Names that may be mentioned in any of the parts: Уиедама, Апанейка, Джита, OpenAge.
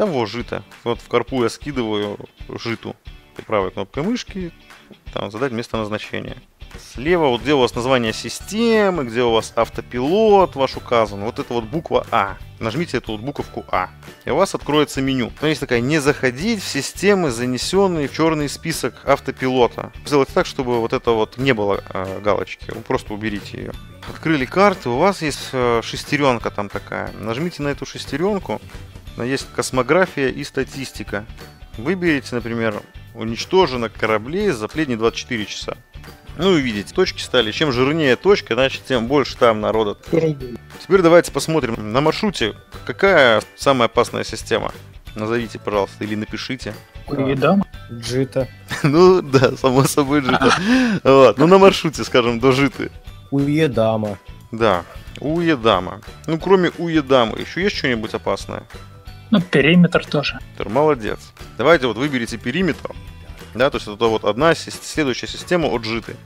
того жита. Вот в карпу я скидываю житу правой кнопкой мышки, там задать место назначения. Слева вот где у вас название системы, где у вас автопилот ваш указан, вот это вот буква А. Нажмите эту вот буковку А, и у вас откроется меню. Там есть такая: не заходить в системы, занесенные в черный список автопилота. Сделайте так, чтобы вот это вот не было галочки, вы просто уберите ее. Открыли карту, у вас есть шестеренка там такая. Нажмите на эту шестеренку, есть космография и статистика. Выберите, например, уничтожено кораблей за последние 24 часа. Ну и видите, точки стали. Чем жирнее точка, значит, тем больше там народа. Теперь давайте посмотрим на маршруте. Какая самая опасная система? Назовите, пожалуйста, или напишите. Уиедама. Джита. Ну да, само собой Джита. Вот. Ну на маршруте, скажем, до Джиты. Уиедама. Да, Уиедама. Ну кроме Уиедамы, еще есть что-нибудь опасное? Ну периметр тоже. Молодец. Давайте вот выберите периметр. Да, то есть это вот одна следующая система от Джиты.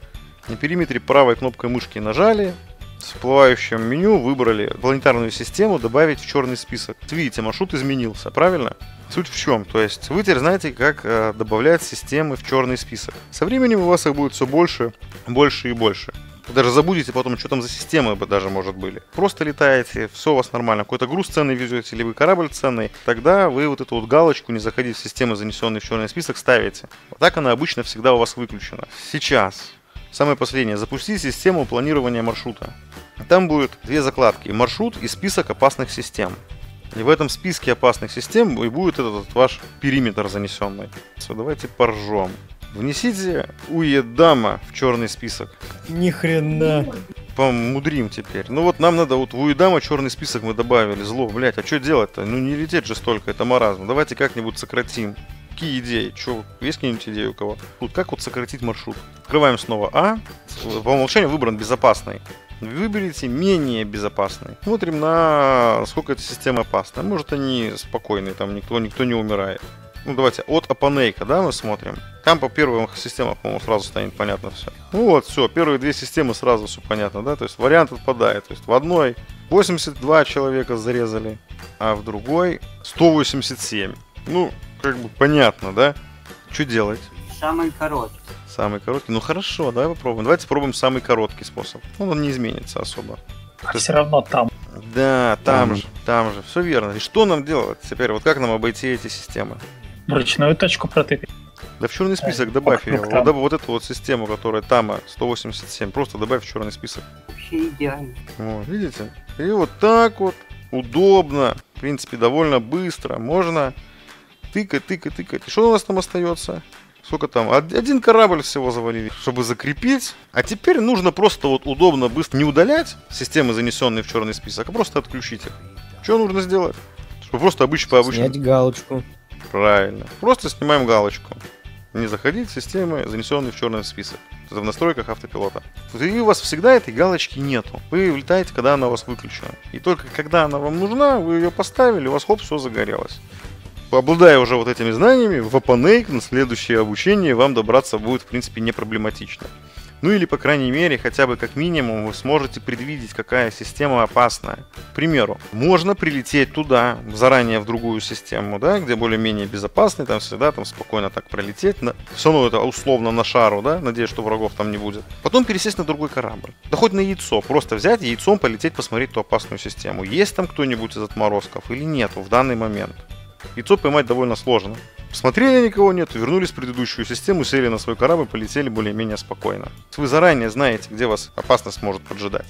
На периметре правой кнопкой мышки нажали, в всплывающем меню выбрали планетарную систему «Добавить в черный список». Видите, маршрут изменился, правильно? Суть в чем? То есть вы теперь знаете, как добавлять системы в черный список. Со временем у вас их будет все больше, больше и больше. Вы даже забудете потом, что там за системы бы даже, может, были. Просто летаете, все у вас нормально. Какой-то груз ценный везете, либо корабль ценный. Тогда вы вот эту вот галочку «Не заходить в системы, занесенные в черный список» ставите. Вот так она обычно всегда у вас выключена. Сейчас, самое последнее, запустите систему планирования маршрута. Там будет две закладки: маршрут и список опасных систем. И в этом списке опасных систем и будет этот ваш периметр занесенный. Все, давайте поржем. Внесите Уиедама в черный список. Ни хрена. Помудрим теперь. Ну вот нам надо вот в Уиедама черный список мы добавили. Зло, блять, а что делать-то? Ну не лететь же столько, это маразм. Давайте как-нибудь сократим. Какие идеи? Че, есть какие-нибудь идеи у кого? Тут как вот сократить маршрут? Открываем снова А. По умолчанию выбран безопасный. Выберите менее безопасный. Смотрим на сколько эта система опасна. Может они спокойные, там никто не умирает. Ну давайте от Апанейка, да, мы смотрим. Там по первым системам, по-моему, сразу станет понятно все. Ну вот, все, первые две системы сразу все понятно, да, то есть вариант отпадает. То есть в одной 82 человека зарезали, а в другой 187. Ну, как бы понятно, да? Что делать? Самый короткий. Самый короткий, ну хорошо, давай попробуем. Давайте попробуем самый короткий способ. Он не изменится особо. А все равно там. Да, там же, все верно. И что нам делать теперь? Вот как нам обойти эти системы? Вручную точку протыкать. Да в черный список добавь ее. Вот эту вот систему, которая там 187, просто добавь в черный список. Вообще идеально. Вот, видите? И вот так вот удобно, в принципе, довольно быстро можно тыкать, тыкать, тыкать. И что у нас там остается? Сколько там? Один корабль всего завалили, чтобы закрепить. А теперь нужно просто вот удобно, быстро не удалять системы, занесенные в черный список, а просто отключить их. Что нужно сделать? Чтобы просто по обычному. Снять галочку. Правильно. Просто снимаем галочку. Не заходить в системы, занесенные в черный список. Это в настройках автопилота. И у вас всегда этой галочки нету. Вы влетаете, когда она у вас выключена. И только когда она вам нужна, вы ее поставили, у вас хоп, все загорелось. Обладая уже вот этими знаниями, в OpenAge на следующее обучение вам добраться будет, в принципе, не проблематично. Ну или, по крайней мере, хотя бы как минимум вы сможете предвидеть, какая система опасная. К примеру, можно прилететь туда, заранее в другую систему, да, где более-менее безопасный, там всегда там спокойно так пролететь. Все равно это условно на шару, да, надеюсь, что врагов там не будет. Потом пересесть на другой корабль. Да хоть на яйцо, просто взять яйцом полететь, посмотреть ту опасную систему. Есть там кто-нибудь из отморозков или нету в данный момент. Яйцо поймать довольно сложно. Посмотрели, никого нет, вернулись в предыдущую систему, сели на свой корабль, полетели более-менее спокойно. Вы заранее знаете, где вас опасность может поджидать.